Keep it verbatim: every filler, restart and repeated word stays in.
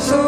so